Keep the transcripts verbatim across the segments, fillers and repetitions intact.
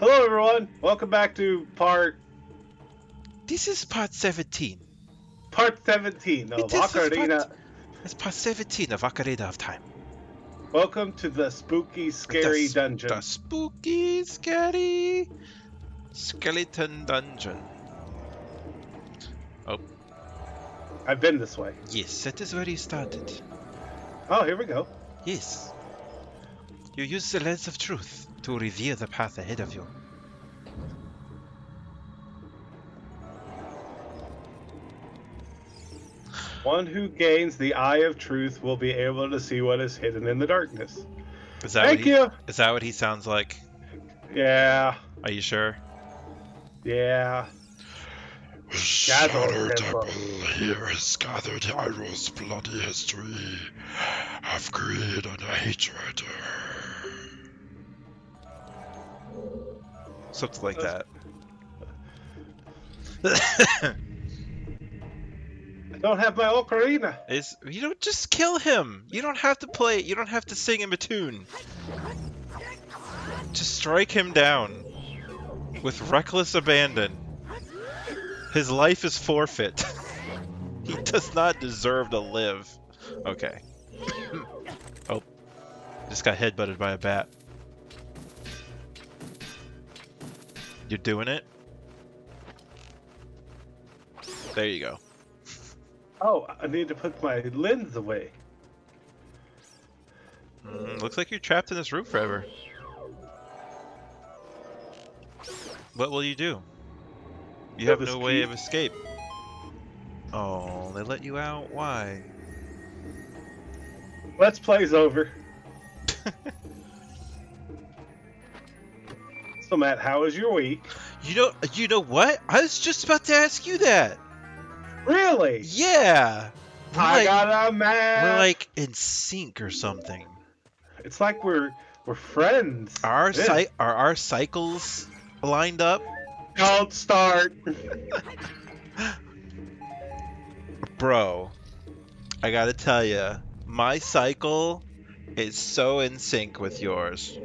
Hello everyone, welcome back to part... This is part seventeen. Part seventeen of Ocarina... It's part seventeen of Ocarina of Time. Welcome to the spooky, scary the sp dungeon. The spooky, scary... skeleton dungeon. Oh. I've been this way. Yes, that is where you started. Oh, here we go. Yes. You use the lens of truth to reveal the path ahead of you. One who gains the eye of truth will be able to see what is hidden in the darkness. Is that Thank what he, you! Is that what he sounds like? Yeah. Are you sure? Yeah. Shadow Temple, here is gathered Hyrule's bloody history of greed and hatred. Something like that. I don't have my ocarina. Is you don't just kill him. You don't have to play. You don't have to sing him a tune. Just strike him down with reckless abandon. His life is forfeit. He does not deserve to live. Okay. Oh, just got headbutted by a bat. You're doing it. There you go. Oh, I need to put my lens away. Mm, looks like you're trapped in this room forever. What will you do? You have no way of escape. Oh, they let you out? Why? Let's play's over. So Matt, how was your week? You know, you know what? I was just about to ask you that. Really? Yeah. We're I like, got a Matt. We're like in sync or something. It's like we're we're friends. Are our cy are our cycles lined up? Cold start. Bro, I gotta tell you, my cycle is so in sync with yours.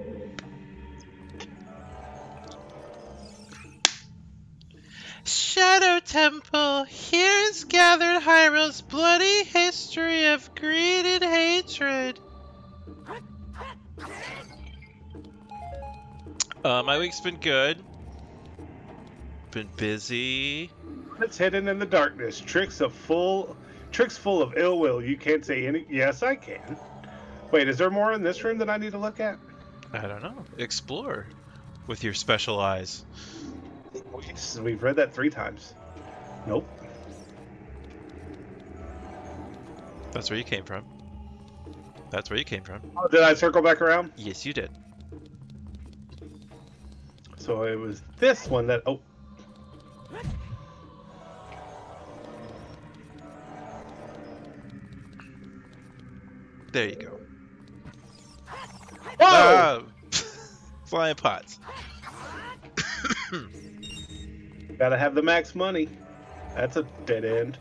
Shadow Temple, here's gathered Hyrule's bloody history of greed and hatred. Uh, my week's been good. Been busy. It's hidden in the darkness. Tricks of full, tricks full of ill will. You can't say any. Yes, I can. Wait, is there more in this room that I need to look at? I don't know. Explore with your special eyes. We've read that three times. Nope. That's where you came from. That's where you came from. Oh, did I circle back around? Yes, you did. So it was this one that. Oh. There you go. Whoa! Uh, flying pots. Gotta have the max money. That's a dead end.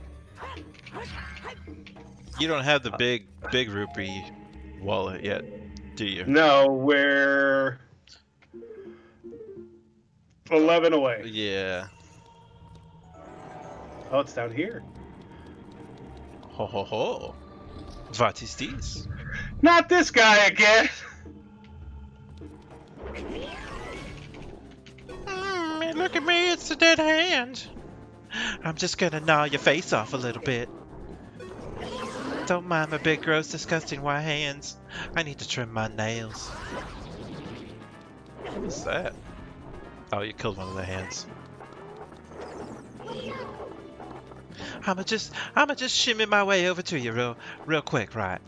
You don't have the big, big rupee wallet yet, do you? No, we're eleven away. Yeah. Oh, it's down here. Ho ho ho. What is this? Not this guy again! Mm, look at me, it's a dead hand. I'm just gonna gnaw your face off a little bit. Don't mind my big, gross, disgusting white hands. I need to trim my nails. What's that? Oh, you killed one of the hands. I'ma just, I'ma just shimmy my way over to you real, real quick, right?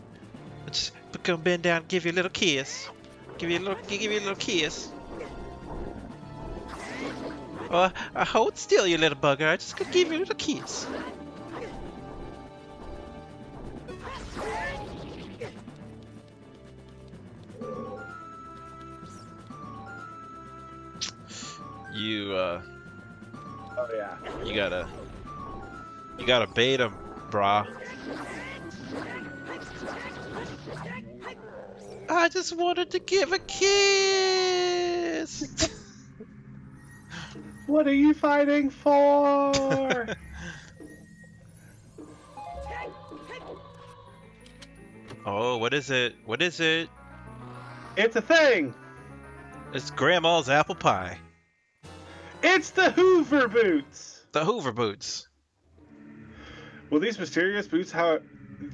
Just gonna bend down, give you a little kiss, give you a little, give you a little kiss. Or I hold still, you little bugger. I just gonna give you a little kiss. You, uh, oh yeah, you gotta. You gotta bait him, brah. I just wanted to give a kiss. What are you fighting for? Oh, what is it? What is it? It's a thing. It's Grandma's apple pie. It's the Hoover boots. The Hoover boots. Well, these mysterious boots, how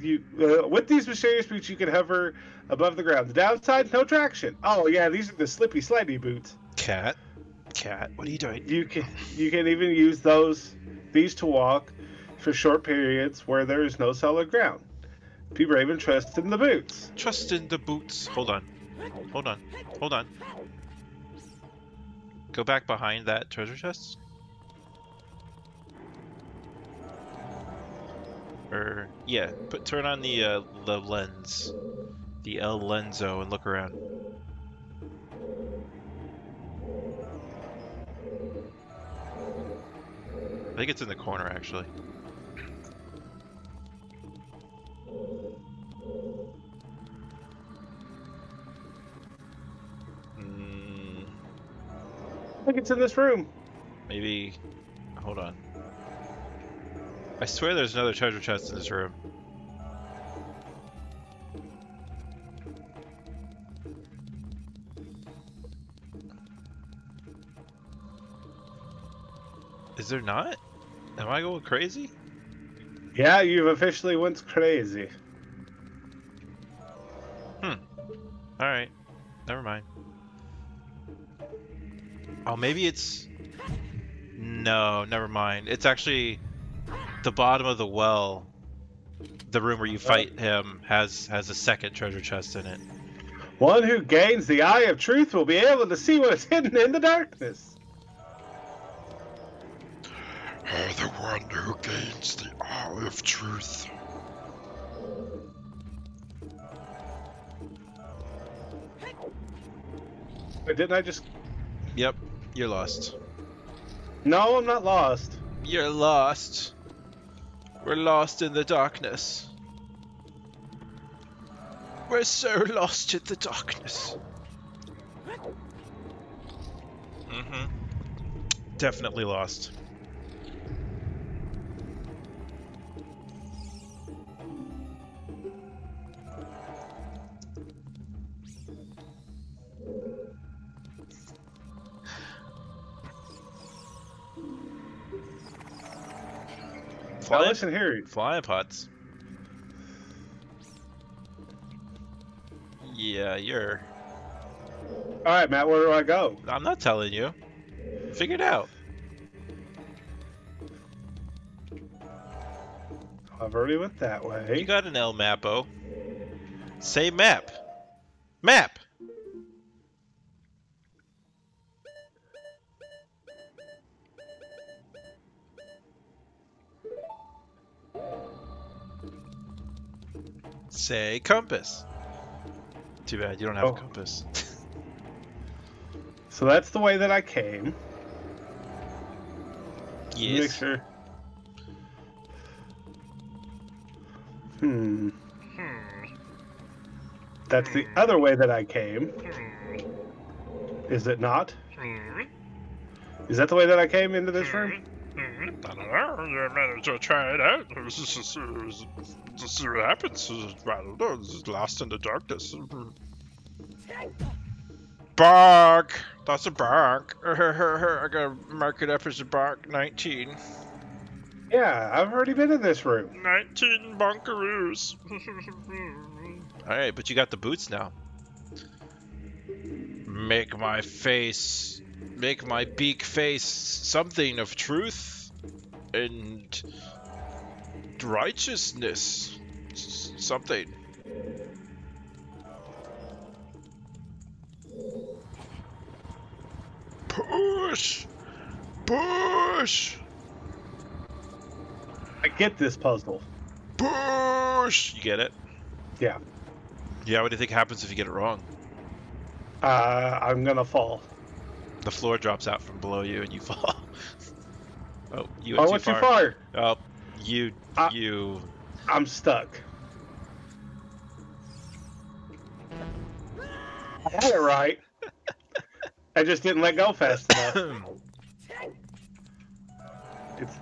you uh, with these mysterious boots, you can hover above the ground. The downside, no traction. Oh yeah, these are the slippy slidey boots. Cat, cat, what are you doing? You can you can even use those these to walk for short periods where there is no solid ground. Be brave and trust in the boots. Trust in the boots. Hold on. Hold on. Hold on. Go back behind that treasure chest. Or, yeah, put, turn on the, uh, the lens. The El Lenzo and look around. I think it's in the corner, actually. I think it's in this room. Maybe. Hold on. I swear there's another treasure chest in this room. Is there not? Am I going crazy? Yeah, you've officially went crazy. Hmm. Alright. Never mind. Oh, maybe it's... No, never mind. It's actually the bottom of the well. The room where you fight him has has a second treasure chest in it. One who gains the Eye of Truth will be able to see what's hidden in the darkness. Oh, the one who gains the Eye of Truth. But didn't I just... Yep. You're lost. No, I'm not lost. You're lost. We're lost in the darkness. We're so lost in the darkness. Mm-hmm. Definitely lost. Fly, now listen here. Flying pots. Yeah, you're... Alright, Matt, where do I go? I'm not telling you. Figure it out. I've already went that way. You got an El Mapo. Say map. Map! Say compass. Too bad you don't have oh. a compass. So that's the way that I came. Yes. Make sure. Hmm. hmm. That's the other way that I came. Hmm. Is it not? Hmm. Is that the way that I came into this room? I don't know. You managed to try it out. Just see what happens. I don't know. It's lost in the darkness. Bark! That's a bark. I gotta mark it up as a bark nineteen. Yeah, I've already been in this room. nineteen bunkaroos. Alright, but you got the boots now. Make my face. Make my beak face something of truth and righteousness. S something. Push! Push! I get this puzzle. Push! You get it? Yeah. Yeah, what do you think happens if you get it wrong? Uh, I'm gonna fall. The floor drops out from below you and you fall. Oh, you went, oh, too, went far. too far. Oh, you, I, you. I'm stuck. I had it right. I just didn't let go fast enough. It's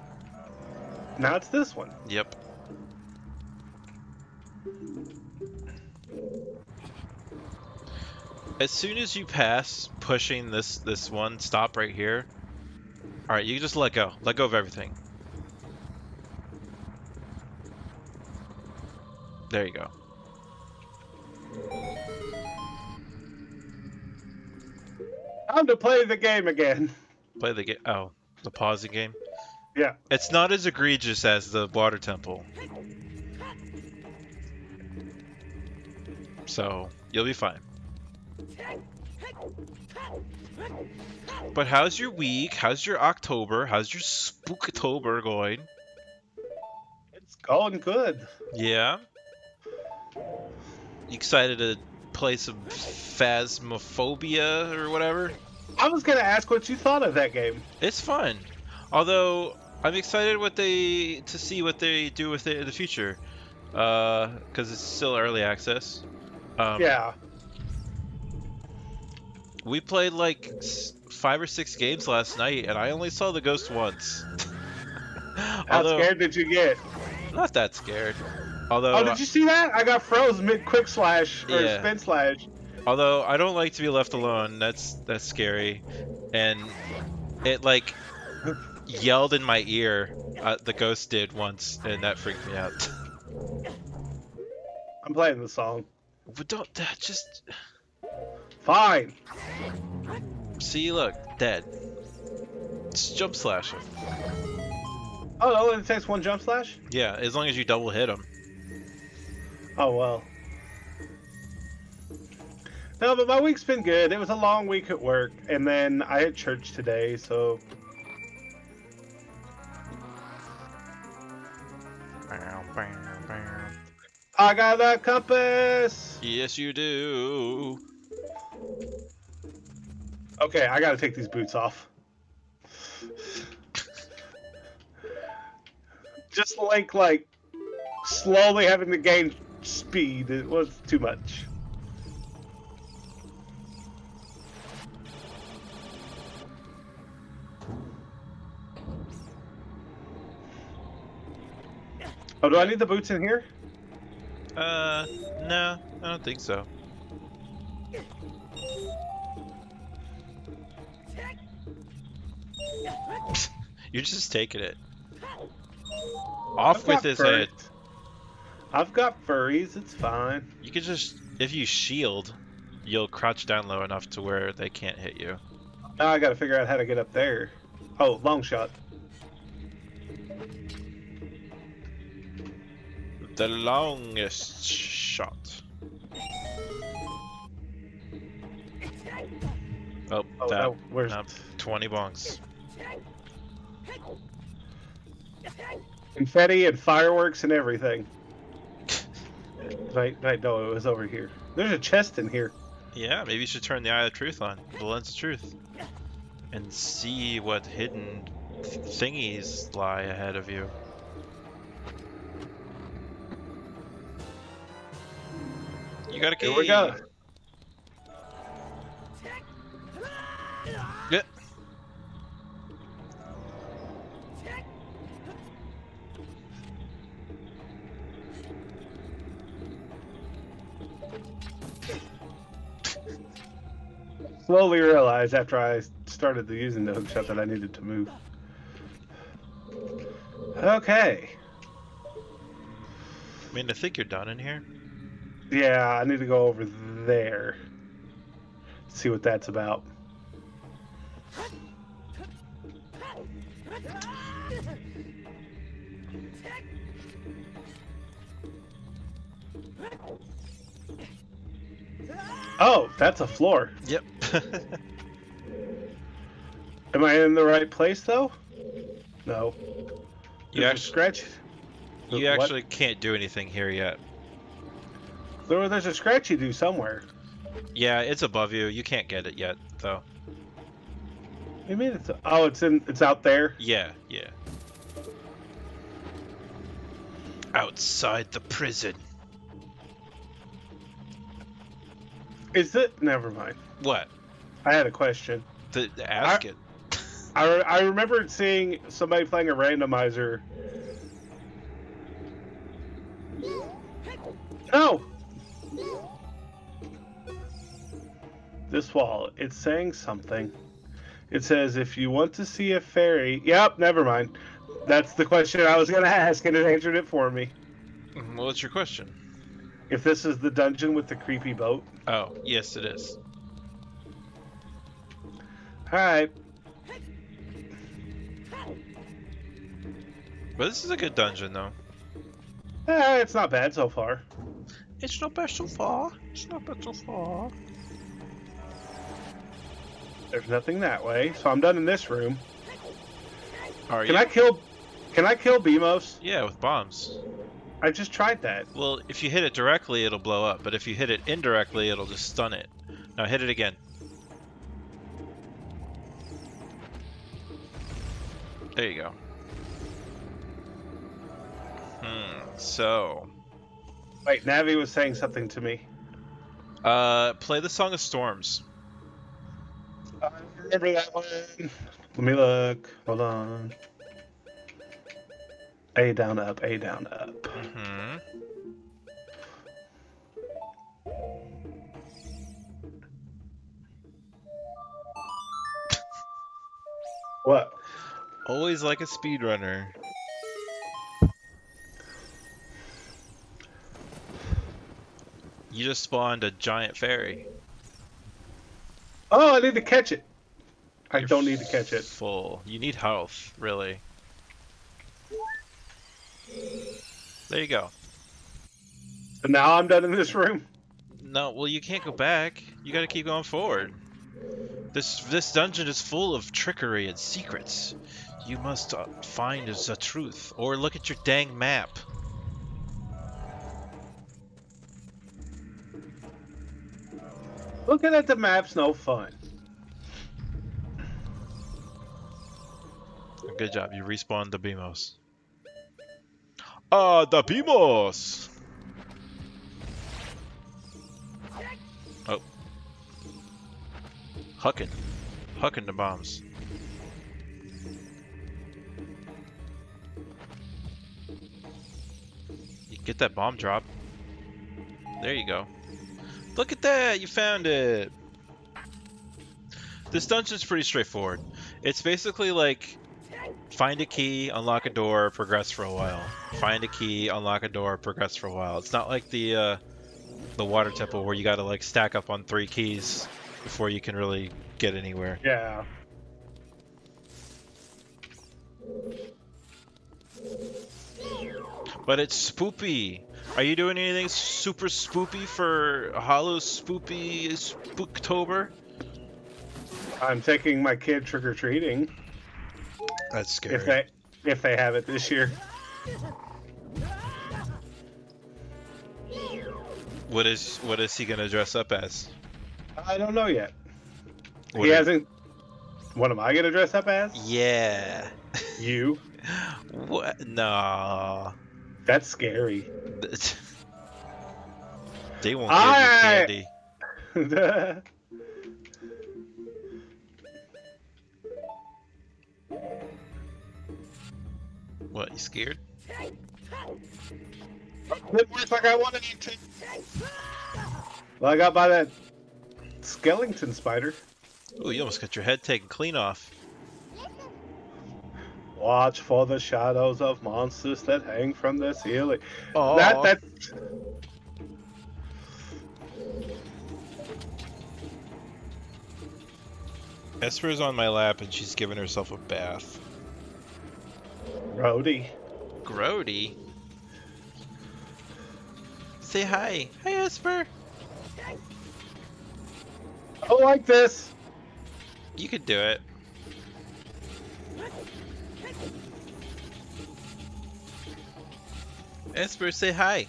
now it's this one. Yep. As soon as you pass pushing this this one stop right here, all right, you can just let go. Let go of everything. There you go. Time to play the game again. Play the game. Oh, the pausing game. Yeah. It's not as egregious as the water temple. So, you'll be fine. But how's your week? How's your October? How's your Spooktober going? It's going good. Yeah? You excited to play some Phasmophobia or whatever? I was gonna ask what you thought of that game. It's fun, although I'm excited what they to see what they do with it in the future, because uh, it's still early access. Um, yeah. We played like five or six games last night, and I only saw the ghost once. How although, scared did you get? Not that scared. Although, oh, did you see that? I got froze mid quick slash or yeah. spin slash. Although I don't like to be left alone. That's that's scary, and it like yelled in my ear. Uh, the ghost did once, and that freaked me out. I'm playing the song. But don't that just fine. See, look, dead. It's jump slashing. Oh, it only takes one jump slash? Yeah, as long as you double hit him. Oh, well. No, but my week's been good. It was a long week at work, and then I had church today, so... I got that compass! Yes, you do. Okay, I gotta take these boots off. Just like, like, slowly having to gain speed, it was too much. Oh, do I need the boots in here? Uh, no, I don't think so. You're just taking it. Off I've with his furries. Head. I've got furries, it's fine. You could just, if you shield, you'll crouch down low enough to where they can't hit you. Now I gotta figure out how to get up there. Oh, long shot. The longest shot. Oh, oh that, no, where's... Nope, twenty bongs. Confetti and fireworks and everything. Right, right, no, it was over here. There's a chest in here. Yeah, maybe you should turn the eye of truth on, the lens of truth, and see what hidden thingies lie ahead of you. You got a key. Here we go. Yeah. Slowly realized after I started the using the hookshot that I needed to move. Okay. I mean, I think you're done in here. Yeah, I need to go over there. See what that's about. Oh, that's a floor. Yep. Am I in the right place though? No. You actually scratch. You what? Actually can't do anything here yet. There, there's a scratch you do somewhere. Yeah, it's above you. You can't get it yet though. You mean it's? Oh, it's in. It's out there. Yeah, yeah. Outside the prison. Is it? Never mind. What? I had a question. To, to ask I, it. I, re I remember seeing somebody playing a randomizer. No! This wall, it's saying something. It says, if you want to see a fairy... Yep, never mind. That's the question I was going to ask, and it answered it for me. Well, what's your question? If this is the dungeon with the creepy boat. Oh, yes, it is. Hi. But this is a good dungeon, though. Eh, it's not bad so far. It's not bad so far. It's not bad so far. There's nothing that way, so I'm done in this room. Are can you? I kill? Can I kill Beamos? Yeah, with bombs. I just tried that. Well, if you hit it directly, it'll blow up. But if you hit it indirectly, it'll just stun it. Now hit it again. There you go. Hmm, so... Wait, Navi was saying something to me. Uh, play the Song of Storms. I remember that one. Let me look. Hold on. A down up, A down up. Mm-hmm. What? Always like a speedrunner. You just spawned a giant fairy. Oh, I need to catch it. I You're don't need to catch it. Full. You need health, really. There you go. So now I'm done in this room? No, well, you can't go back. You gotta keep going forward. This this dungeon is full of trickery and secrets. You must uh, find the truth, or look at your dang map. Looking at the map's no fun. Good job, you respawned the Beamos. Ah, uh, the Beamos! Oh. Hucking. Hucking the bombs. You get that bomb drop. There you go. Look at that! You found it! This dungeon's pretty straightforward. It's basically like... Find a key, unlock a door, progress for a while. Find a key, unlock a door, progress for a while. It's not like the uh, the water temple where you gotta like stack up on three keys before you can really get anywhere. Yeah. But it's spoopy. Are you doing anything super spoopy for Hollow Spoopy Spooktober? I'm taking my kid trick or treating. That's scary. If they, if they have it this year. What is what is he gonna dress up as? I don't know yet. What he is, hasn't. What am I gonna dress up as? Yeah. You. What? No. That's scary. They won't I... give you candy. What, you scared? It works like I wanted you to. Well, I got by that skeleton spider. Oh, you almost got your head taken clean off. Watch for the shadows of monsters that hang from the ceiling. Oh. That, that... Esper's on my lap and she's giving herself a bath. Grody. Grody? Say hi. Hi, Esper. I don't like this. You could do it. Esper, say hi.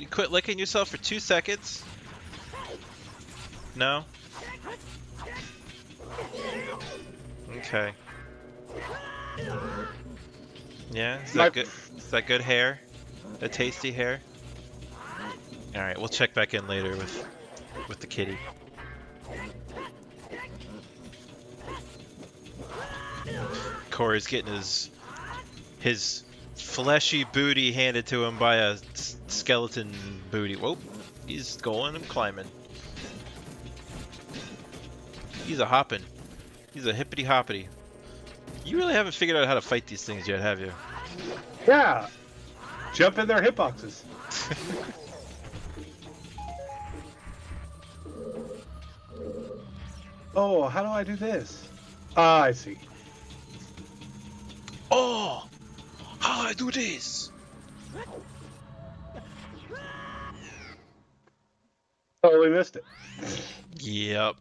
You quit licking yourself for two seconds? No? Okay. Yeah, is that My... good? Is that good hair? A tasty hair? Alright, we'll check back in later with with the kitty. Corey's getting his his fleshy booty handed to him by a skeleton booty. Whoa, he's going and climbing. He's a hopping. He's a hippity hoppity. You really haven't figured out how to fight these things yet, have you? Yeah. Jump in their hitboxes. Oh, how do I do this? Ah, I see. Oh, how do I do this? Totally missed it. Yep.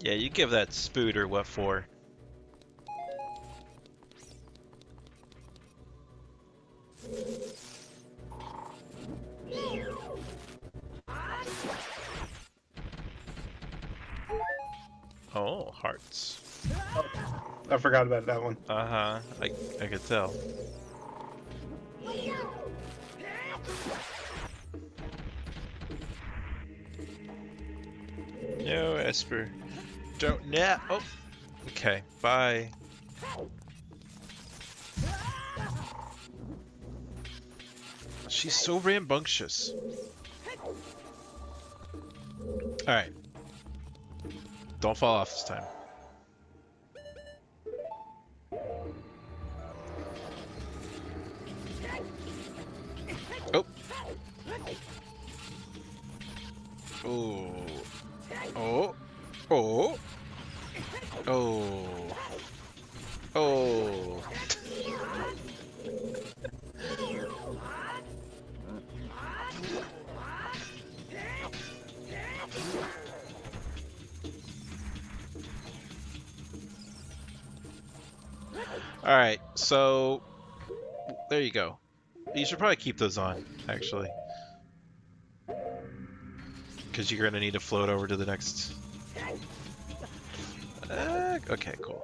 Yeah, you give that Spooter what for. Oh, hearts. Oh, I forgot about that one. Uh-huh. I, I could tell. No, Esper. Don't nap. Oh, okay. Bye. She's so rambunctious. All right. Don't fall off this time. Oh. Oh. Oh. Oh. Oh. Oh. All right, so there you go. You should probably keep those on, actually, because you're gonna need to float over to the next. Uh, okay, cool.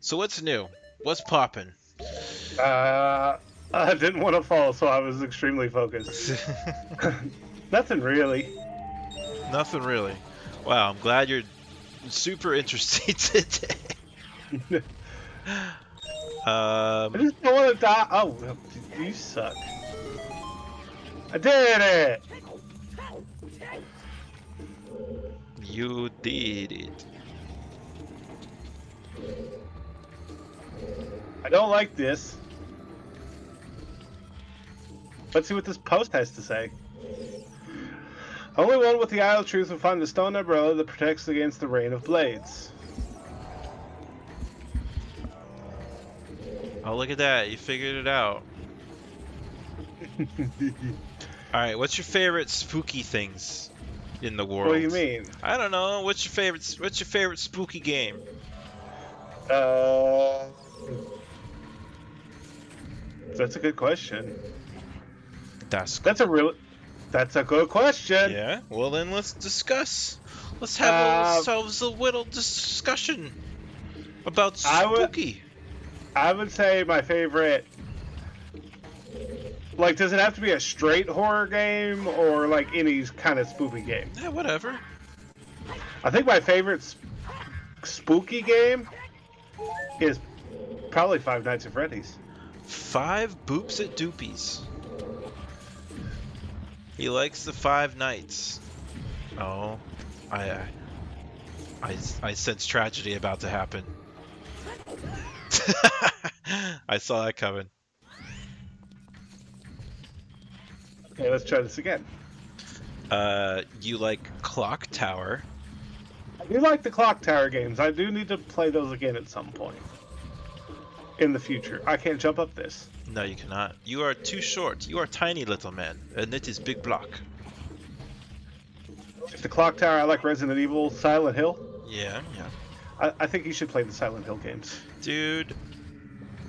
So what's new? What's poppin'? Uh, I didn't want to fall, so I was extremely focused. Nothing really. Nothing really. Wow, I'm glad you're super interested today. um, I just don't want to die. Oh, you suck. I did it! You did it. I don't like this. Let's see what this post has to say. Only one with the Isle of Truth will find the stone umbrella that protects against the rain of blades. Oh, look at that. You figured it out. Alright, what's your favorite spooky things in the world? What do you mean? I don't know. What's your favorite, what's your favorite spooky game? Uh... That's a good question. That's that's a real that's a good question. Yeah. Well, then let's discuss. Let's have uh, ourselves a little discussion about spooky. I would, I would say my favorite. Like, does it have to be a straight horror game or like any kind of spooky game? Yeah, whatever. I think my favorite sp spooky game is probably Five Nights at Freddy's. Five boops at doopies. He likes the Five Nights. Oh, I, I, I, I sense tragedy about to happen. I saw that coming. Okay, let's try this again. Uh, you like Clock Tower? I do like the Clock Tower games. I do need to play those again at some point. In the future. I can't jump up this. No, you cannot. You are too short. You are tiny, little man. And it is big block. If the Clock Tower, I like Resident Evil, Silent Hill. Yeah, yeah. I, I think you should play the Silent Hill games. Dude,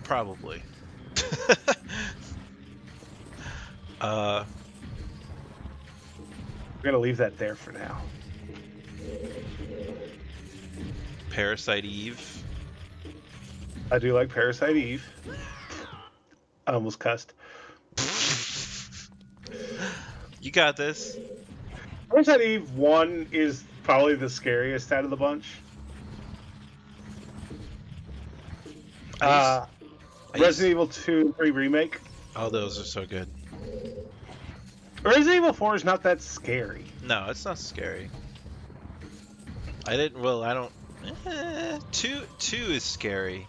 probably. uh, We're going to leave that there for now. Parasite Eve. I do like Parasite Eve. I almost cussed. You got this. Parasite Eve one is probably the scariest out of the bunch. Uh, used... Resident Evil two and three Remake. Oh, those are so good. Resident Evil four is not that scary. No, it's not scary. I didn't... Well, I don't... Eh, two, two is scary.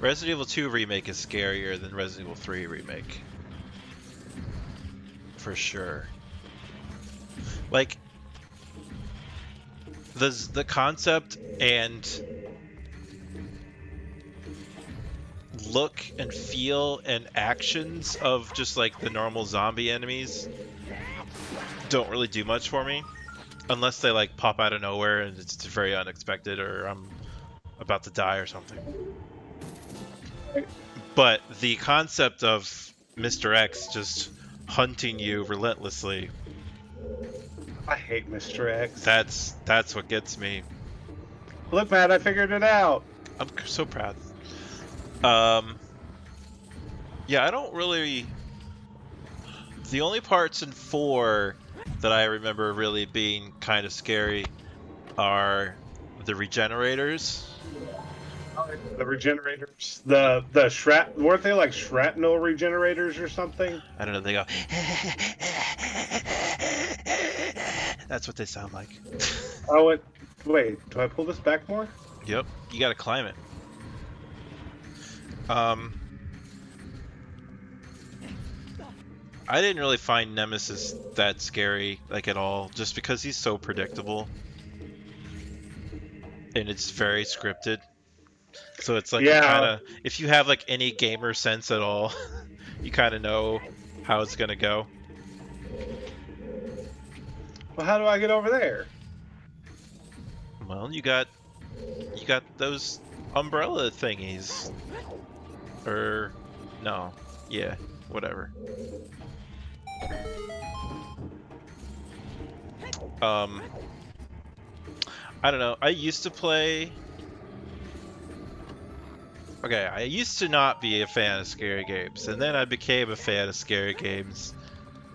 Resident Evil two Remake is scarier than Resident Evil three Remake. For sure. Like... The, the concept and... look and feel and actions of just like the normal zombie enemies don't really do much for me unless they like pop out of nowhere and it's very unexpected or I'm about to die or something. But the concept of Mister X just hunting you relentlessly, I hate Mister X. That's that's what gets me. Look, Matt, I figured it out. I'm so proud. Um, yeah, I don't really, the only parts in four that I remember really being kind of scary are the regenerators. The regenerators, the, the shrap, weren't they like shrapnel regenerators or something? I don't know, they go, that's what they sound like. Oh, it, wait, do I pull this back more? Yep, you gotta climb it. Um, I didn't really find Nemesis that scary, like at all, just because he's so predictable and it's very scripted. So it's like, yeah, kind of, if you have like any gamer sense at all, you kind of know how it's gonna go. Well, how do I get over there? Well, you got, you got those umbrella thingies. Or, no. Yeah, whatever. Um, I don't know. I used to play... Okay, I used to not be a fan of scary games, and then I became a fan of scary games.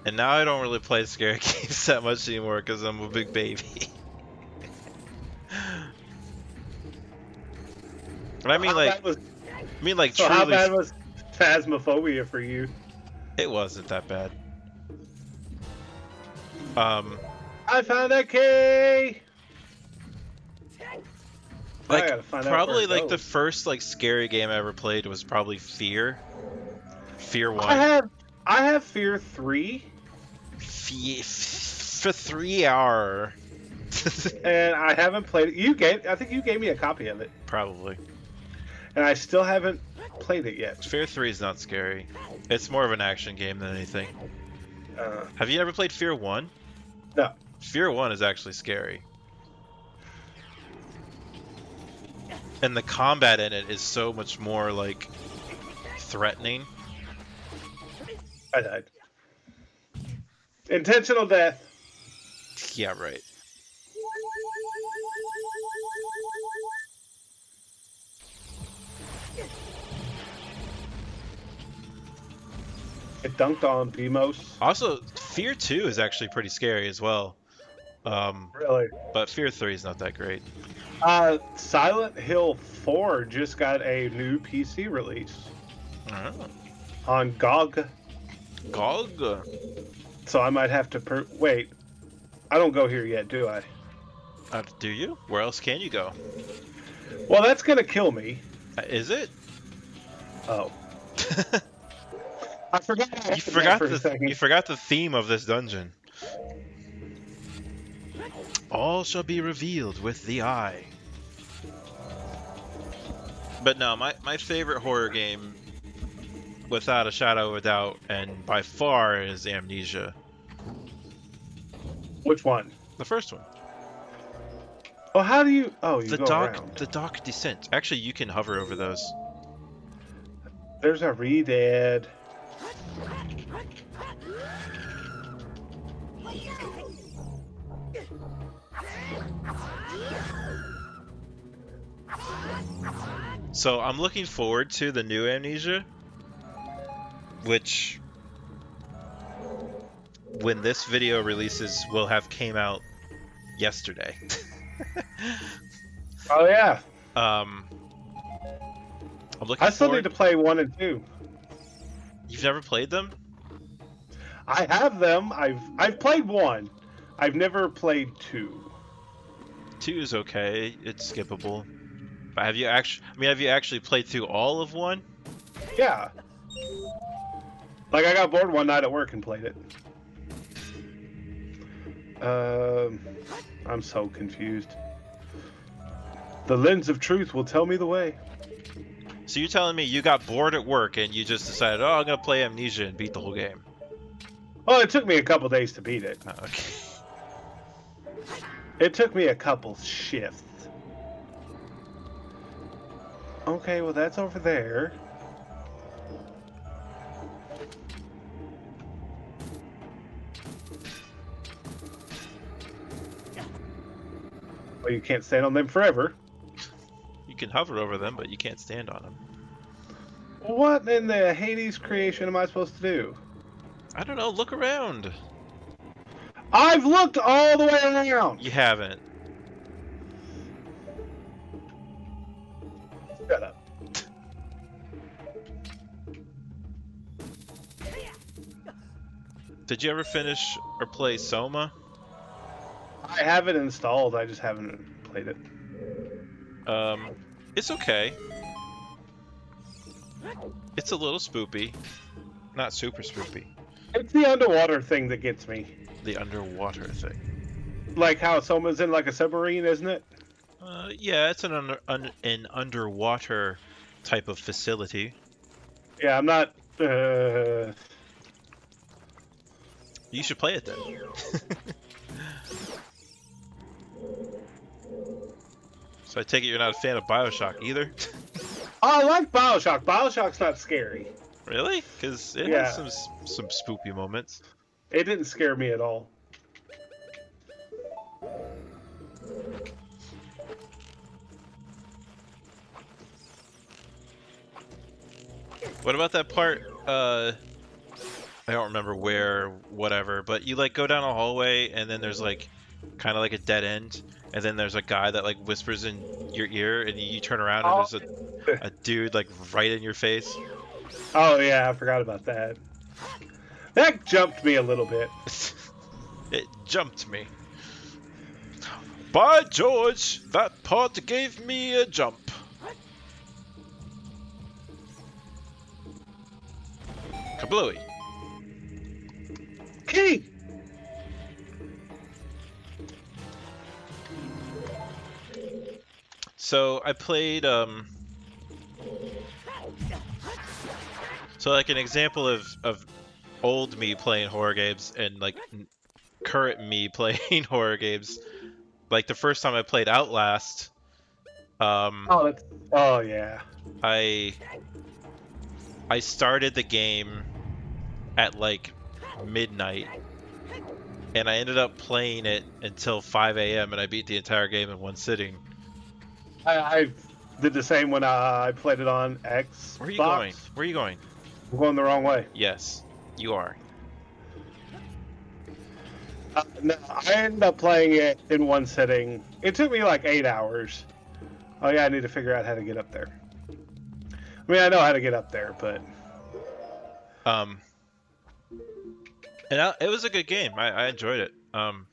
And now I don't really play scary games that much anymore because I'm a big baby. But I mean, like... I mean, like, so truly, how bad was Phasmophobia for you? It wasn't that bad. Um, I found that key. Like, I gotta find probably out where it like goes. The first like scary game I ever played was probably Fear. Fear one. I have I have Fear three. Fear for three hour. And I haven't played it. You gave I think you gave me a copy of it. Probably. And I still haven't played it yet. Fear three is not scary. It's more of an action game than anything. Uh, Have you ever played Fear one? No. Fear one is actually scary. And the combat in it is so much more, like, threatening. I died. Intentional death. Yeah, right. It dunked on Beamos. Also, Fear two is actually pretty scary as well. Um, really? But Fear three is not that great. Uh, Silent Hill four just got a new P C release. Oh. On G O G. G O G? So I might have to... Per Wait. I don't go here yet, do I? Uh, do you? Where else can you go? Well, that's going to kill me. Uh, is it? Oh. I forgot. You forgot for the you forgot the theme of this dungeon. All shall be revealed with the eye. But no, my my favorite horror game, without a shadow of a doubt, and by far, is Amnesia. Which one? The first one. Oh, how do you? Oh, you the go dark, around. The Dark Descent. Actually, you can hover over those. There's a re-dead. So I'm looking forward to the new Amnesia, which when this video releases will have came out yesterday. Oh yeah. Um, I'm looking I still forward... need to play one and two. You've never played them? I have them. I've I've played one. I've never played two. Two is okay. It's skippable. But have you actually? I mean, have you actually played through all of one? Yeah. Like I got bored one night at work and played it. Um, I'm so confused. The lens of truth will tell me the way. So you're telling me you got bored at work and you just decided, oh, I'm gonna play Amnesia and beat the whole game. Well, it took me a couple days to beat it. Oh, okay. It took me a couple shifts. Okay, well that's over there. Well, you can't stand on them forever. You can hover over them, but you can't stand on them. What in the Hades creation am I supposed to do? I don't know. Look around. I've looked all the way around. You haven't. Shut up. Did you ever finish or play Soma? I have it installed. I just haven't played it. Um, it's okay. It's a little spoopy. Not super spoopy. It's the underwater thing that gets me. The underwater thing. Like how Soma's in like a submarine, isn't it? Uh, yeah, it's an under, un, an underwater type of facility. Yeah, I'm not. Uh... You should play it then. So I take it you're not a fan of Bioshock either. Oh, I like Bioshock. Bioshock's not scary. Really? Because it yeah. has some some spoopy moments. It didn't scare me at all. What about that part? Uh, I don't remember where, whatever. But you like go down a hallway, and then there's like kind of like a dead end, and then there's a guy that like whispers in your ear, and you turn around and oh. there's a, a dude like right in your face. Oh yeah, I forgot about that. That jumped me a little bit. It jumped me. By George, that part gave me a jump. Kablooey. Kitty! So I played, um... So like an example of, of old me playing horror games and like current me playing horror games, like the first time I played Outlast, um, oh, that's, oh yeah, I I started the game at like midnight and I ended up playing it until five A M and I beat the entire game in one sitting. I, I did the same when I, I played it on Xbox. Where are you going? Where are you going? We're going the wrong way. Yes, you are. Uh, no, I ended up playing it in one sitting. It took me like eight hours. Oh yeah, I need to figure out how to get up there. I mean, I know how to get up there, but... Um... And I, it was a good game. I, I enjoyed it. Um...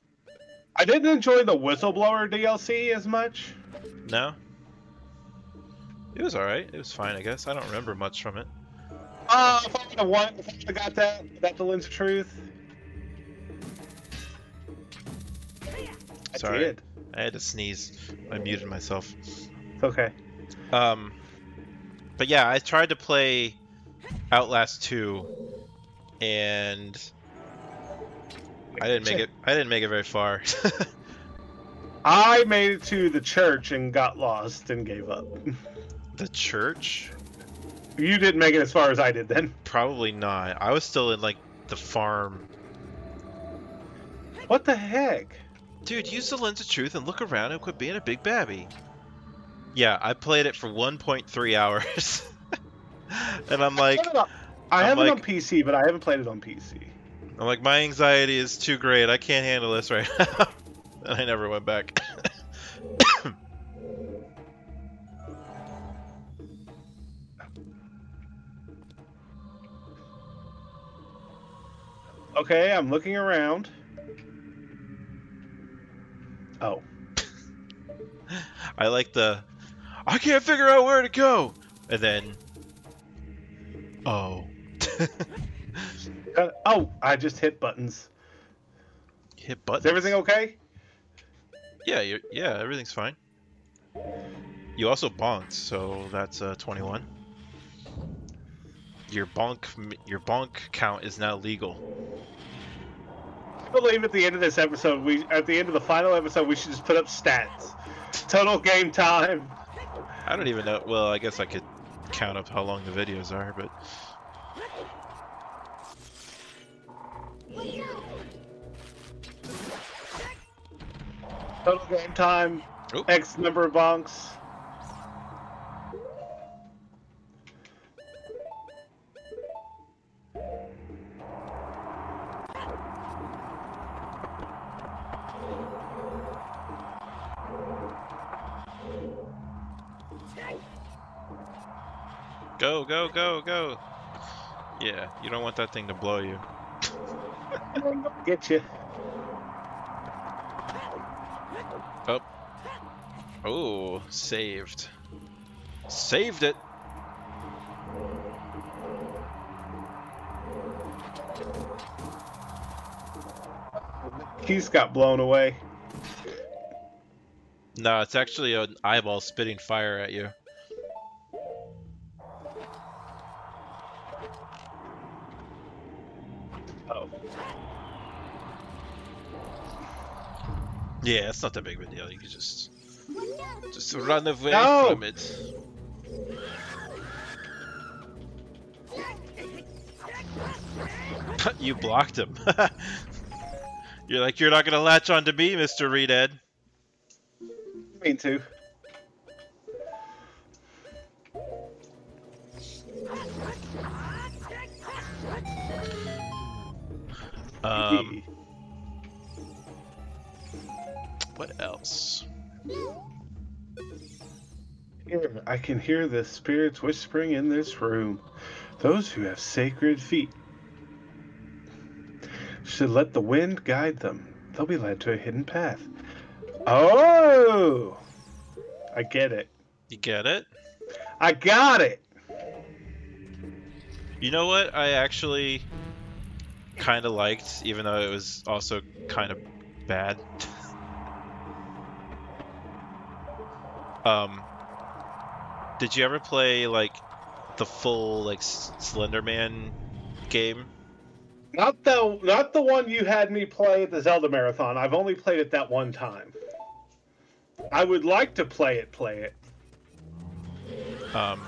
I didn't enjoy the Whistleblower D L C as much. No? It was alright. It was fine, I guess. I don't remember much from it. Oh, if I would have won, if I would have got that, is that the lens of truth? Sorry, I did. I had to sneeze. I muted myself. It's okay. Um, but yeah, I tried to play Outlast two, and I didn't make it. I didn't make it very far. I made it to the church and got lost and gave up. The church? You didn't make it as far as I did then. Probably not. I was still in, like, the farm. What the heck? Dude, use the lens of truth and look around and quit being a big babby. Yeah, I played it for one point three hours. And I'm like... I have it on P C, but I haven't played it on P C. I'm like, my anxiety is too great. I can't handle this right now. And I never went back. Okay, I'm looking around. Oh. I like the... I can't figure out where to go! And then... Oh. uh, oh, I just hit buttons. Hit buttons? Is everything okay? Yeah, you're, yeah, everything's fine. You also bonked, so that's uh, twenty-one. Your bonk, your bonk count is now legal. I believe at the end of this episode, we at the end of the final episode, we should just put up stats. Total game time. I don't even know. Well, I guess I could count up how long the videos are, but. Total game time. Oop. X number of bonks. Go, go, go, go. Yeah, you don't want that thing to blow you. Get you. Oh. Oh, saved. Saved it. Keys got blown away. No, it's actually an eyeball spitting fire at you. Yeah, it's not that big of a deal. You can just just run away no! from it. You blocked him. You're like, you're not gonna latch on to me, Mister Redhead. Me too. Um. What else? Here, I can hear the spirits whispering in this room. Those who have sacred feet should let the wind guide them. They'll be led to a hidden path. Oh! I get it. You get it? I got it! You know what? I actually kind of liked, even though it was also kind of bad. Um, did you ever play, like, the full, like, Slenderman game? Not the, not the one you had me play at the Zelda Marathon. I've only played it that one time. I would like to play it, play it. Um.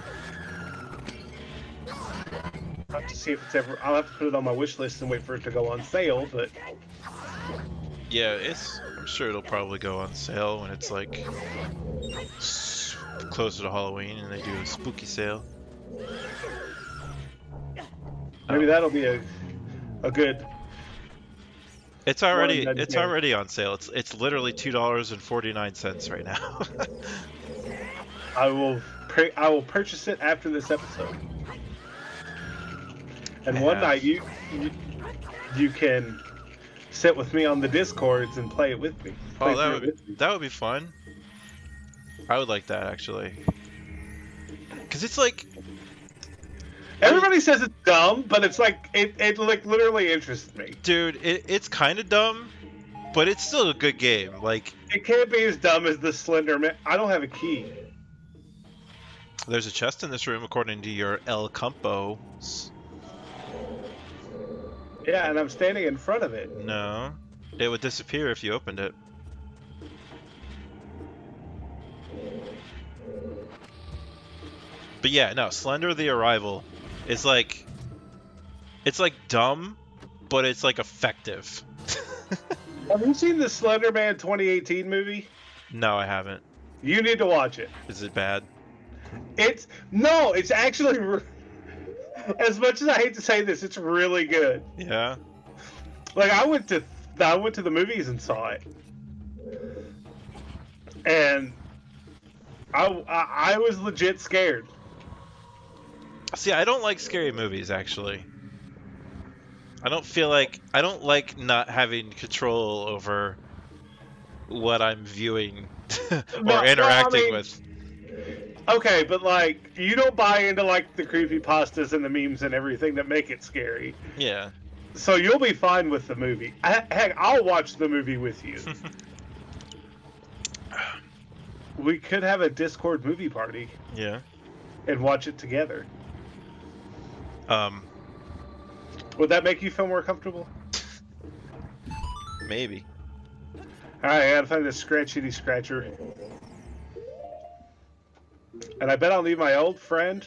I'll have to see if it's ever... I'll have to put it on my wish list and wait for it to go on sale, but... Yeah, it's... I'm sure it'll probably go on sale when it's, like... closer to Halloween and they do a spooky sale. Maybe um, that'll be a a good It's already it's game. already on sale. It's it's literally two dollars and forty nine cents right now. I will I will purchase it after this episode. And yeah. One night you, you you can sit with me on the Discords and play it with me. Play oh that would be, that would be fun. I would like that, actually. Because it's like... Everybody says it's dumb, but it's like, it, it like literally interests me. Dude, it, it's kind of dumb, but it's still a good game. Like it can't be as dumb as the Slenderman. I don't have a key. There's a chest in this room, according to your El Campo. Yeah, and I'm standing in front of it. No. It would disappear if you opened it. But yeah, no, Slender the Arrival is like, it's like dumb, but it's like effective. Have you seen the Slender Man twenty eighteen movie? No, I haven't. You need to watch it. Is it bad? It's no. It's actually, as much as I hate to say this, it's really good. Yeah. Like I went to I went to the movies and saw it, and I I, I was legit scared. See, I don't like scary movies, actually. I don't feel like... I don't like not having control over what I'm viewing or no, interacting no, I mean, with. Okay, but, like, you don't buy into, like, the creepypastas and the memes and everything that make it scary. Yeah. So you'll be fine with the movie. I, heck, I'll watch the movie with you. We could have a Discord movie party. Yeah. And watch it together. Um, would that make you feel more comfortable? Maybe. Alright, I gotta find this scratchity scratcher. And I bet I'll leave my old friend.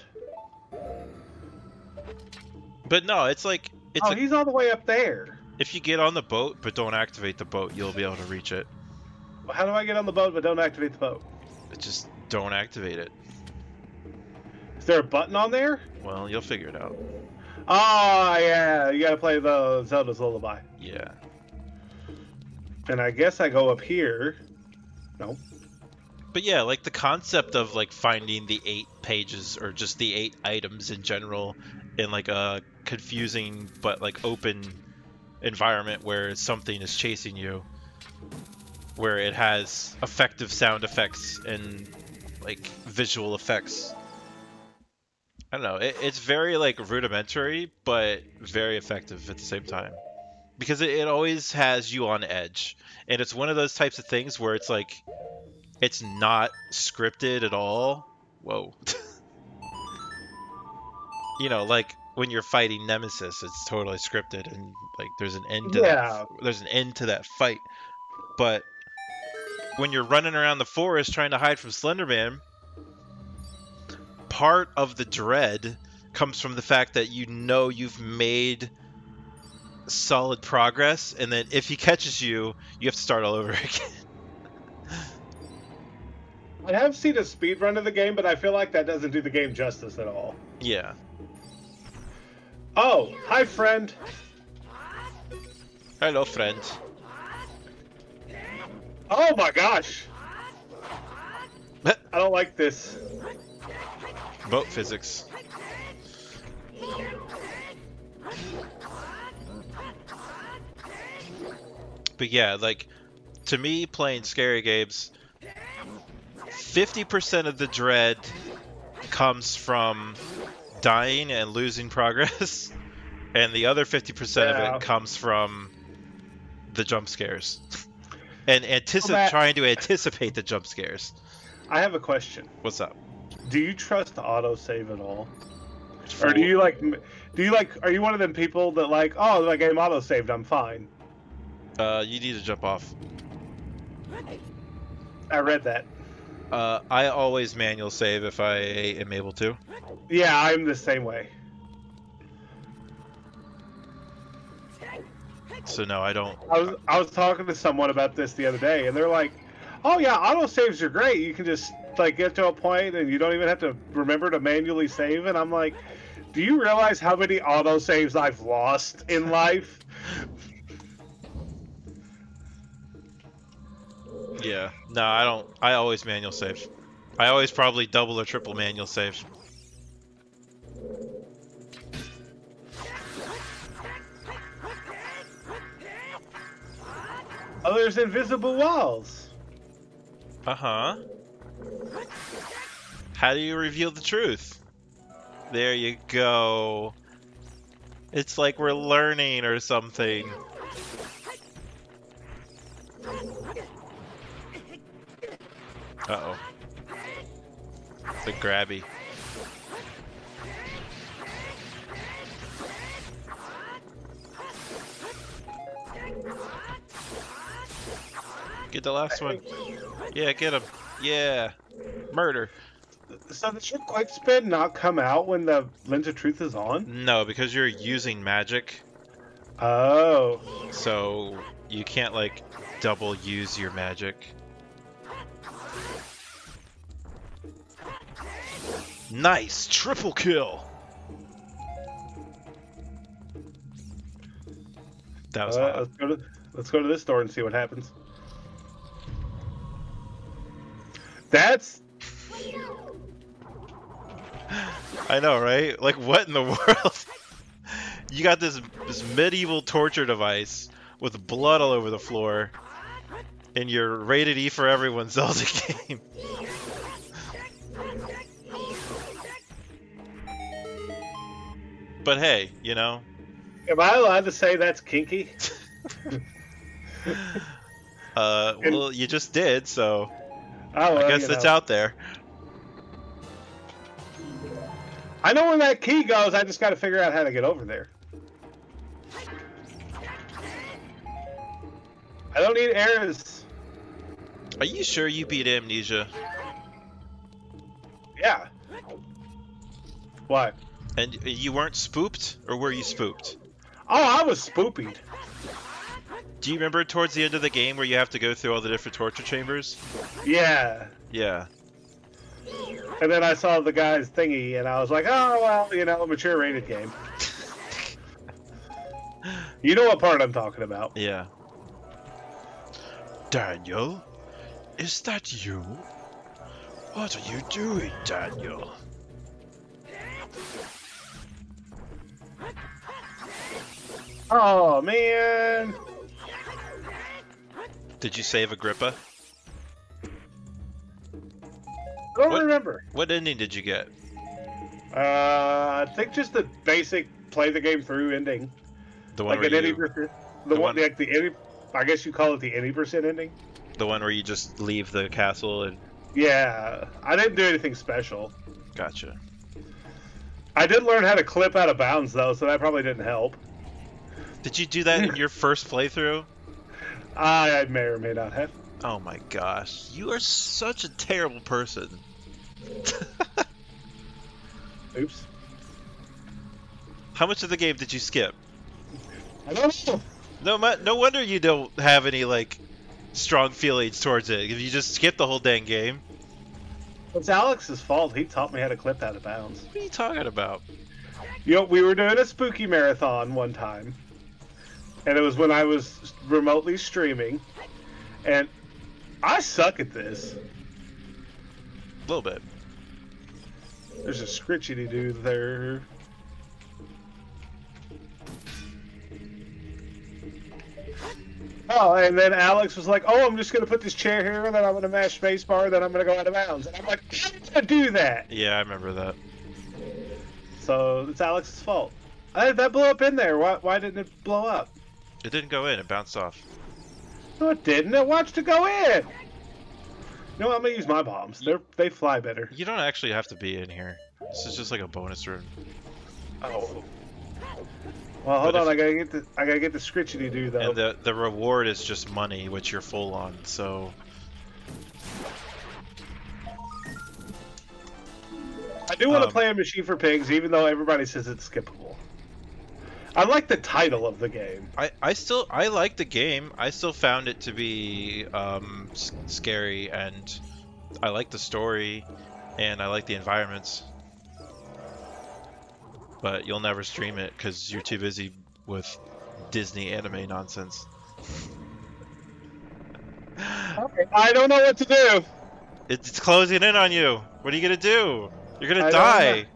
But no, it's like... It's oh, a, he's all the way up there. If you get on the boat, but don't activate the boat, you'll be able to reach it. How do I get on the boat, but don't activate the boat? Just don't activate it. Is there a button on there? Well, you'll figure it out. Oh, yeah, you gotta play the Zelda's Lullaby. Yeah. And I guess I go up here. Nope. But yeah, like the concept of like finding the eight pages or just the eight items in general in like a confusing but like open environment where something is chasing you, where it has effective sound effects and like visual effects. I don't know, it, it's very like rudimentary, but very effective at the same time. Because it, it always has you on edge. And it's one of those types of things where it's like, it's not scripted at all. Whoa. You know, like when you're fighting Nemesis, it's totally scripted and like there's an end to yeah. that, there's an end to that fight. But when you're running around the forest trying to hide from Slenderman, part of the dread comes from the fact that you know you've made solid progress, and then if he catches you, you have to start all over again. I have seen a speedrun of the game, but I feel like that doesn't do the game justice at all. Yeah. Oh, hi, friend. Hello, friend. Oh my gosh. I don't like this. Boat physics. But yeah, like, to me, playing scary games, fifty percent of the dread comes from dying and losing progress, and the other fifty percent yeah. of it comes from the jump scares. And antici- well, that... trying to anticipate the jump scares. I have a question. What's up? Do you trust autosave at all? For... Or do you like, do you like, are you one of them people that like, oh, the game autosaved, I'm fine? Uh, you need to jump off. I read that. Uh, I always manual save if I am able to. Yeah, I'm the same way. So no, I don't. I was, I was talking to someone about this the other day, and they're like, oh yeah, autosaves are great. You can just like get to a point and you don't even have to remember to manually save. And I'm like, do you realize how many autosaves I've lost in life? Yeah, no, I don't. I always manual save. I always probably double or triple manual save. Oh, there's invisible walls. Uh-huh. How do you reveal the truth? There you go. It's like we're learning or something. Uh-oh. It's a grabby. Get the last one. Yeah, get him. Yeah. Murder. So does your quick spin not come out when the lens of truth is on? No, because you're using magic. Oh. So you can't like double use your magic. Nice! Triple kill! That was right, let's, go to, let's go to this door and see what happens. That's... I know, right? Like, what in the world? You got this, this medieval torture device with blood all over the floor in your rated E for everyone Zelda game. But hey, you know... Am I allowed to say that's kinky? uh, well, you just did, so oh, well, I guess it's know. out there. I know where that key goes. I just got to figure out how to get over there. I don't need arrows. Are you sure you beat Amnesia? Yeah. Why? And you weren't spooked, or were you spooked? Oh, I was spooped. Do you remember towards the end of the game where you have to go through all the different torture chambers? Yeah. Yeah. And then I saw the guy's thingy, and I was like, oh, well, you know, mature rated game. You know what part I'm talking about. Yeah. Daniel, is that you? What are you doing, Daniel? Oh, man. Did you save Agrippa? I don't what, remember. What ending did you get? Uh, I think just the basic play the game through ending. The one like where you... Percent, the, the one, one like the any, I guess you call it the eighty percent ending? The one where you just leave the castle and... Yeah. I didn't do anything special. Gotcha. I did learn how to clip out of bounds, though, so that probably didn't help. Did you do that in your first playthrough? I, I may or may not have. Oh my gosh. You are such a terrible person. Oops. How much of the game did you skip? I don't know. No, my, no wonder you don't have any, like, strong feelings towards it. If you just skip the whole dang game. It's Alex's fault. He taught me how to clip out of bounds. What are you talking about? You know, we were doing a spooky marathon one time. And it was when I was remotely streaming. And I suck at this. A little bit. There's a scritchity dude there. Oh, and then Alex was like, oh, I'm just going to put this chair here, and then I'm going to mash spacebar, and then I'm going to go out of bounds. And I'm like, how did I do that? Yeah, I remember that. So it's Alex's fault. I, that blew up in there. Why, why didn't it blow up? It didn't go in. It bounced off. No, it didn't. It watched it go in. No, I'm going to use my bombs. They they fly better. You don't actually have to be in here. This is just like a bonus room. Oh. Well, hold but on. If... I gotta get the I gotta get the scritchity dude though. And the the reward is just money, which you're full on. So I do want um, to play a Machine for Pigs, even though everybody says it's skippable. I like the title of the game. I I still I like the game. I still found it to be um scary, and I like the story, and I like the environments. But you'll never stream it because you're too busy with Disney anime nonsense. Okay. I don't know what to do. It's closing in on you. What are you gonna do? You're gonna I die. Don't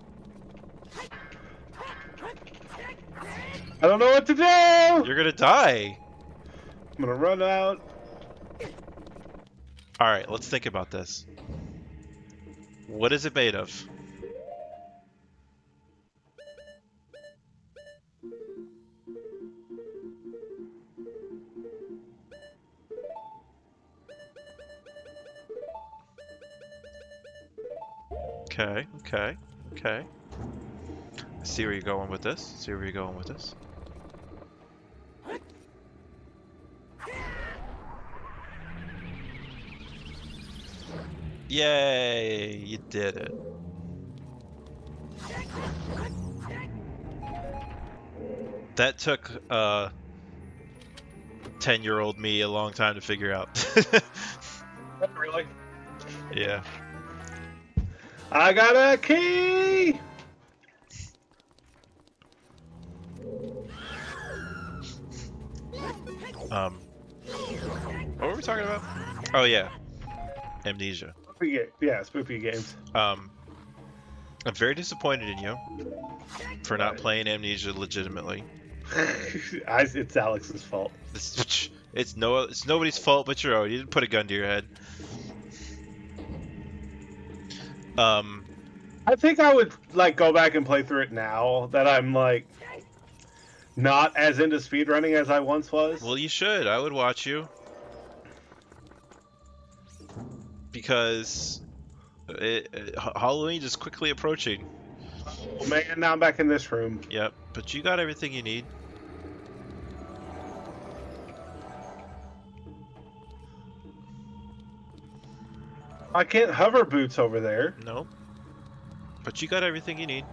I don't know what to do. You're gonna die. I'm gonna run out. All right, let's think about this. What is it made of? Okay, okay, okay. See where you're going with this. See where you're going with this. Yay! You did it. That took uh, ten-year-old me a long time to figure out. Really? Yeah. I got a key! Um, what were we talking about? Oh yeah, Amnesia. Yeah, spoopy games. Um, I'm very disappointed in you for not playing Amnesia legitimately. I, it's Alex's fault. It's, it's no, it's nobody's fault but your own. You didn't put a gun to your head. Um, I think I would like go back and play through it now that I'm like not as into speedrunning as I once was. Well, you should. I would watch you because it, it, Halloween is quickly approaching. Oh man, now I'm back in this room. Yep, but you got everything you need. I can't hover boots over there. No. But you got everything you need.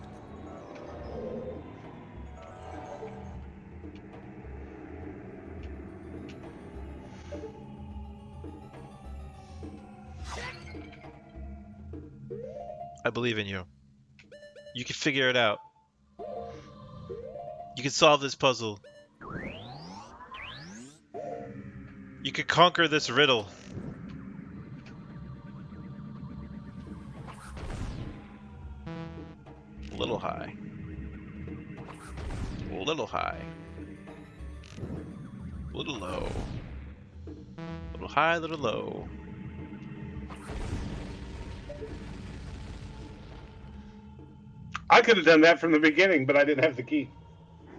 I believe in you. You can figure it out. You can solve this puzzle. You can conquer this riddle. A little high. A little high. A little low. A little high, a little low. I could have done that from the beginning, but I didn't have the key.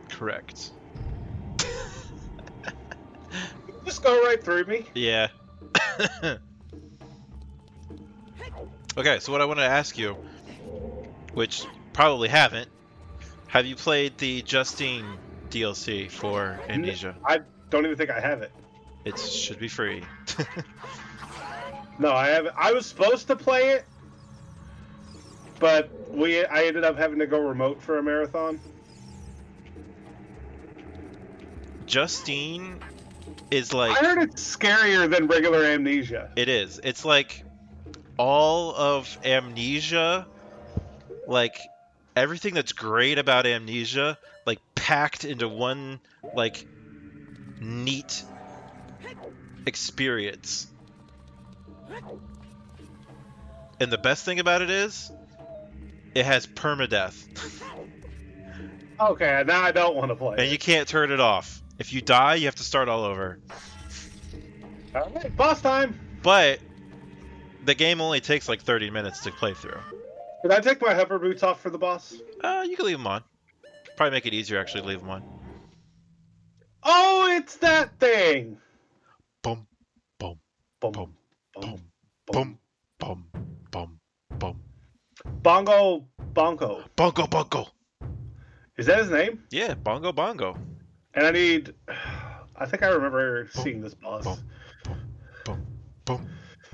Correct. Just go right through me. Yeah. Okay, so what I want to ask you, which probably haven't, have you played the Justine D L C for Amnesia? I don't even think I have it. It should be free. No, I haven't. I was supposed to play it, but we I ended up having to go remote for a marathon. Justine is like, I heard it's scarier than regular Amnesia. It is. It's like all of Amnesia, like everything that's great about Amnesia, like packed into one like neat experience. And the best thing about it is it has permadeath. Okay, now I don't want to play. And you can't turn it off. If you die, you have to start all over. All right, boss time. But the game only takes like thirty minutes to play through. Did I take my hover boots off for the boss? Uh, you can leave them on. Probably make it easier actually to leave them on. Oh, it's that thing. Boom, boom, boom, boom, boom, boom, boom, boom, boom. Bongo Bongo. Bongo Bongo. Is that his name? Yeah, Bongo Bongo. And I need... I think I remember boom, seeing this boss. Boom, boom, boom,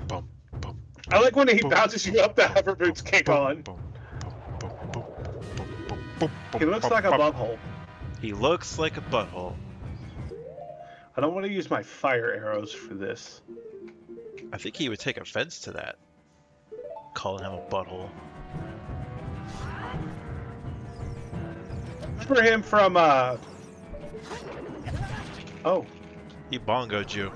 boom, boom. I like when he boom, bounces you up, the hover boots kick boom, on. Boom, boom, boom, boom, boom, boom, boom, he looks boom, like boom, a butthole. He looks like a butthole. I don't want to use my fire arrows for this. I think he would take offense to that. Calling him a butthole. Remember him from, uh... oh. He bongoed you.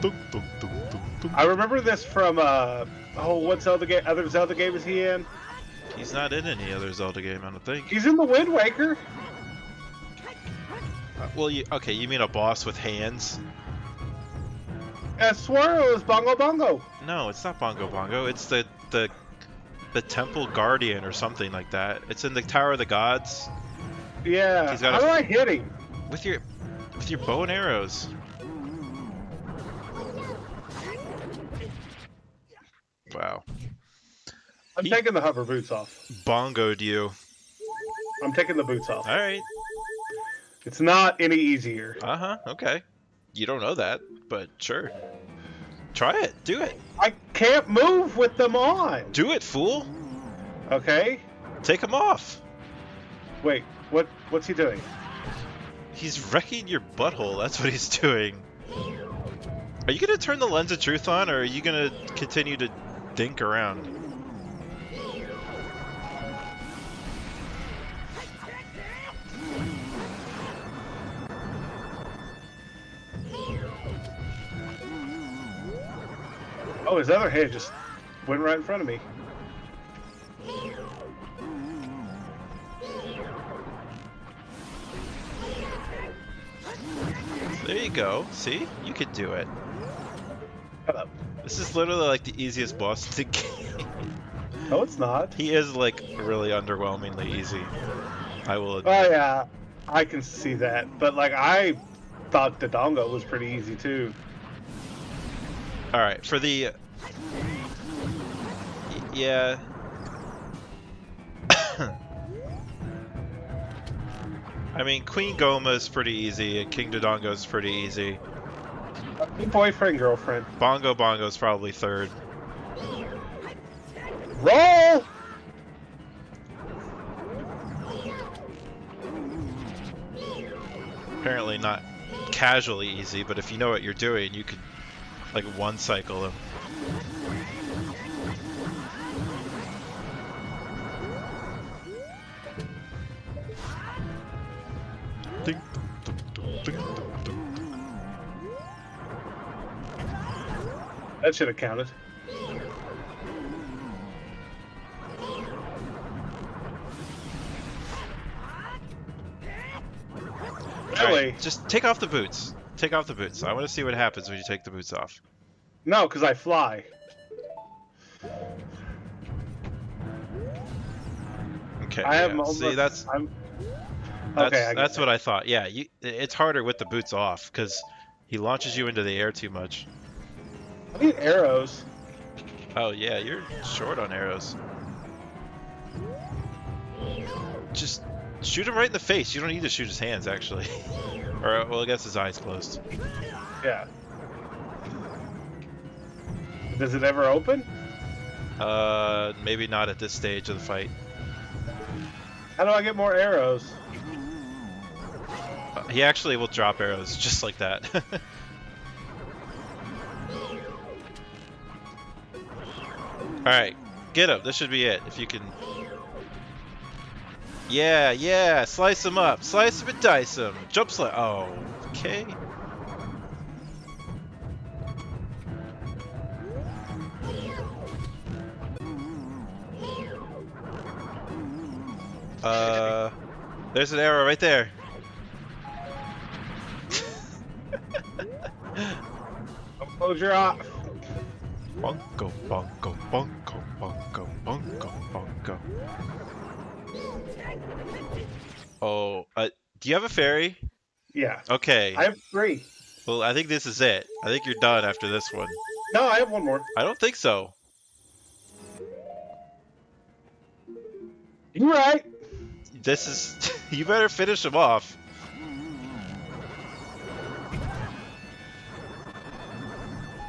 Boom, boom, boom, boom, boom. I remember this from, uh... oh, what Zelda game? Other Zelda game is he in? He's not in any other Zelda game, I don't think. He's in The Wind Waker! Uh, well, you... okay, you mean a boss with hands? Swirl is Bongo Bongo. No, it's not Bongo Bongo. It's the the the temple guardian or something like that. It's in the Tower of the Gods. Yeah. He's got How a, do I hit him? With your with your bow and arrows. Wow. I'm he, taking the hover boots off. Bongoed you. I'm taking the boots off. All right. It's not any easier. Uh huh. Okay. You don't know that. But sure. Try it. Do it. I can't move with them on. Do it, fool. Okay. Take them off. Wait, what? What's he doing? He's wrecking your butthole. That's what he's doing. Are you gonna turn the lens of truth on, or are you gonna continue to dink around? Oh, his other hand just went right in front of me. There you go. See? You could do it. Hello. This is literally like the easiest boss to get. No, it's not. He is like really underwhelmingly easy. I will admit. Oh yeah, I can see that. But like I thought Dodongo was pretty easy too. Alright, for the... Yeah... I mean, Queen Goma is pretty easy, and King Dodongo is pretty easy. Boyfriend, girlfriend. Bongo Bongo is probably third. Roll! Apparently not casually easy, but if you know what you're doing, you could... like one cycle of... That should have counted. Really? Right, just take off the boots. Take off the boots. I want to see what happens when you take the boots off. No, because I fly. Okay. I yeah. have see, that's, I'm... that's okay. I that's that. what I thought. Yeah, you, it's harder with the boots off because he launches you into the air too much. I need arrows. Oh yeah, you're short on arrows. Just shoot him right in the face. You don't need to shoot his hands, actually. Or, well, I guess his eyes closed. Yeah. Does it ever open? Uh, maybe not at this stage of the fight. How do I get more arrows? Uh, he actually will drop arrows just like that. Alright, get him. This should be it. If you can... Yeah, yeah, slice him up, slice him and dice him, jump slice. Oh, okay. Uh, there's an arrow right there. Don't close your eye. Bongo, bongo, bongo, bongo, bongo, bongo. Oh, uh, do you have a fairy? Yeah. Okay. I have three. Well, I think this is it. I think you're done after this one. No, I have one more. I don't think so. You're right. This is... You better finish him off.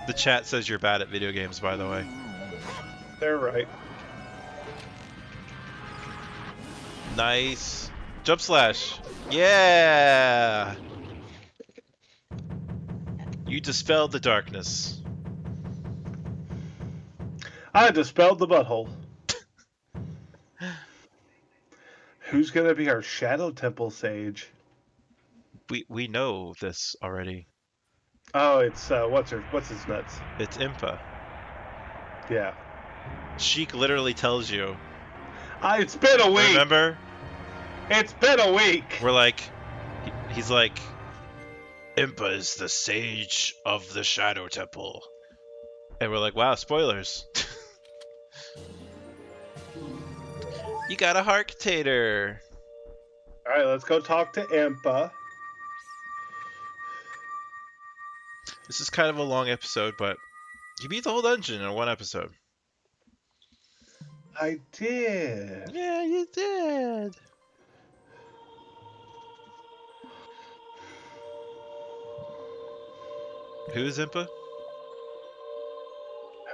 The chat says you're bad at video games, by the way. They're right. Nice. Jump slash. Yeah! You dispelled the darkness. I dispelled the butthole. Who's gonna be our Shadow Temple sage? We we know this already. Oh, it's uh, what's her what's his nuts? It's Impa. Yeah. Sheikah literally tells you. Uh, it's been a week. Remember? It's been a week! We're like... He's like... Impa is the sage of the Shadow Temple. And we're like, wow, spoilers. You got a Harktator. Alright, let's go talk to Impa. This is kind of a long episode, but... You beat the whole dungeon in one episode. I did. Yeah, you did. Who is Impa?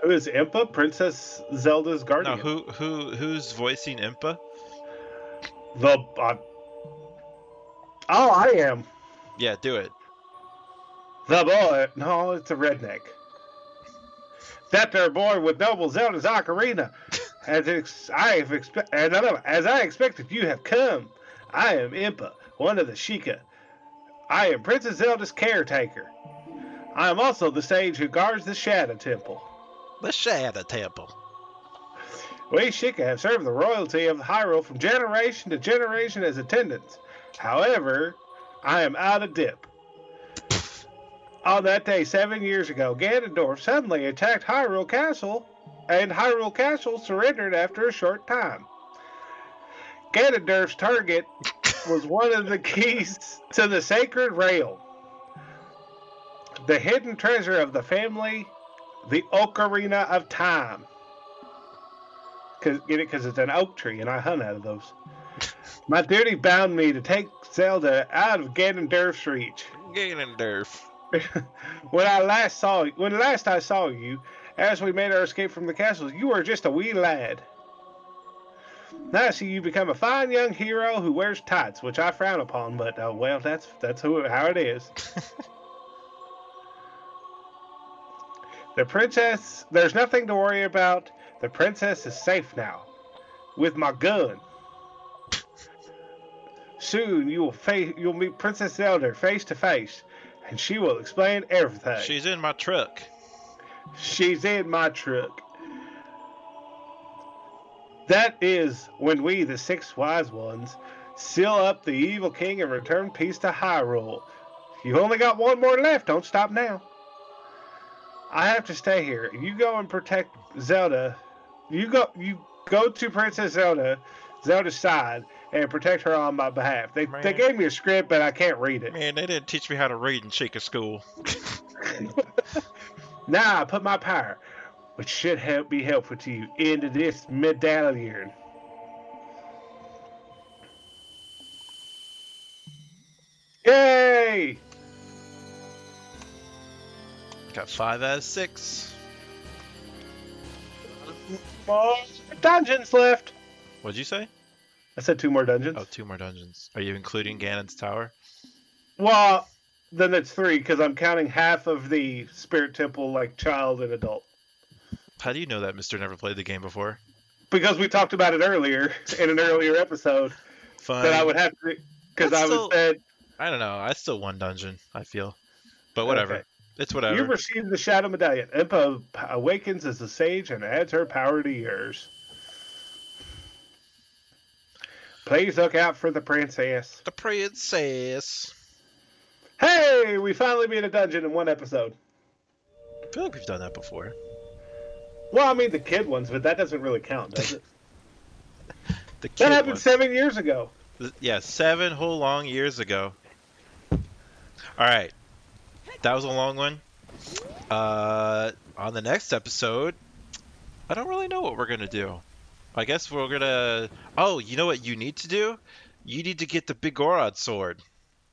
Who is Impa? Princess Zelda's guardian. No, who who who's voicing Impa? The uh... oh, I am. Yeah, do it. The boy. No, it's a redneck. That there boy with noble Zelda's ocarina. As, ex I have expe as, I as I expected, you have come. I am Impa, one of the Sheikah. I am Princess Zelda's caretaker. I am also the sage who guards the Shadow Temple. The Shadow Temple. We Sheikah have served the royalty of Hyrule from generation to generation as attendants. However, I am out of dip. On that day seven years ago, Ganondorf suddenly attacked Hyrule Castle, and Hyrule Castle surrendered after a short time. Ganondorf's target was one of the keys to the Sacred Realm, the hidden treasure of the family, the Ocarina of Time. Cause, get it? Because it's an oak tree, and I hunt out of those. My duty bound me to take Zelda out of Ganondorf's reach. Ganondorf. When I last saw, when last I saw you, as we made our escape from the castle, you were just a wee lad. Now I see you become a fine young hero who wears tights, which I frown upon, but uh, well, that's that's who how it is. The princess, there's nothing to worry about. The princess is safe now, with my gun. Soon you will face, you'll meet Princess Zelda face to face, and she will explain everything. She's in my truck. She's in my truck. That is when we, the six wise ones, seal up the evil king and return peace to Hyrule. You only got one more left. Don't stop now. I have to stay here. You go and protect Zelda. You go. You go to Princess Zelda, Zelda's side, and protect her on my behalf. They, they gave me a script, but I can't read it. Man, they didn't teach me how to read in Sheikah school. Now I put my power, which should help be helpful to you, into this medallion. Yay! Got five out of six. More dungeons left. What'd you say? I said two more dungeons. Oh, two more dungeons. Are you including Ganon's Tower? Well, then that's three, because I'm counting half of the Spirit Temple, like child and adult. How do you know that, Mister Never Played the Game Before? Because we talked about it earlier in an earlier episode. Fine. That I would have to, because I was said. I don't know. I still won dungeon. I feel, but whatever. Okay. It's whatever. You received the Shadow Medallion. Impa awakens as a sage and adds her power to yours. Please look out for the princess. The princess. Hey, we finally beat a dungeon in one episode. I feel like we've done that before. Well, I mean the kid ones, but that doesn't really count, does it? The kid that happened ones. seven years ago. Yeah, seven whole long years ago. All right. That was a long one. Uh, on the next episode, I don't really know what we're going to do. I guess we're going to... Oh, you know what you need to do? You need to get the Big Gorod sword.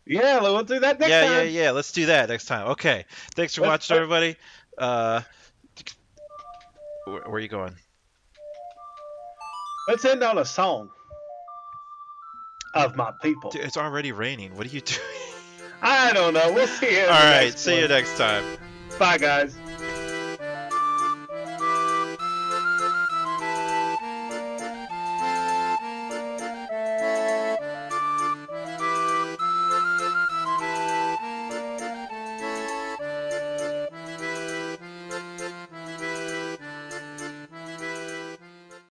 Yeah, we'll do that next yeah, time. Yeah, yeah, yeah. Let's do that next time. Okay. Thanks for Let's watching, start. everybody. Uh, where, where are you going? Let's end on a song. Of my people. Dude, it's already raining. What are you doing? I don't know. We'll see you. All right. See you next time. Bye, guys.